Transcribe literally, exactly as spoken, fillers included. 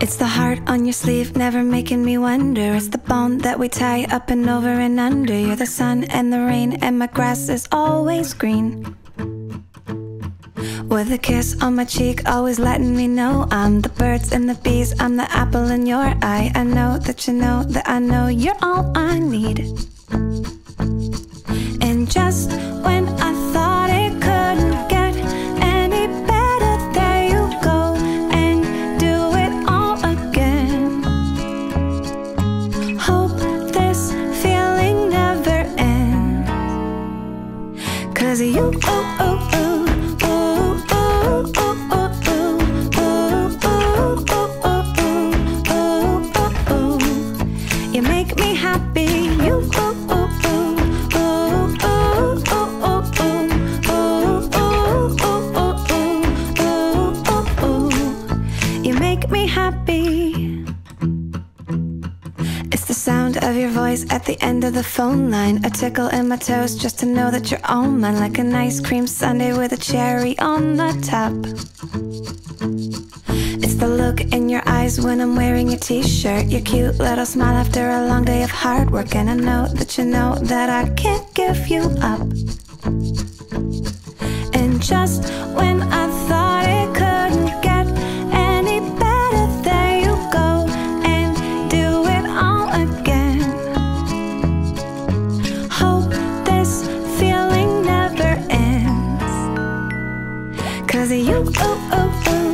It's the heart on your sleeve, never making me wonder. It's the bone that we tie up and over and under. You're the sun and the rain, and my grass is always green. With a kiss on my cheek, always letting me know I'm the birds and the bees, I'm the apple in your eye. I know that you know that I know you're all I need. And just when I thought it couldn't get any better, there you go. Cause you, ooh, ooh, ooh, ooh, ooh, ooh, ooh, ooh, ooh, you make me happy. You, ooh, ooh, ooh, ooh, ooh, ooh, ooh, you make me happy. It's the sound of your voice at the end of the phone line. A tickle in my toes just to know that you're all mine. Like an ice cream sundae with a cherry on the top. It's the look in your eyes when I'm wearing your t-shirt. Your cute little smile after a long day of hard work. And I know that you know that I can't give you up. And just when I thought it couldn't get any better, there you go. Cause you, ooh, ooh, ooh.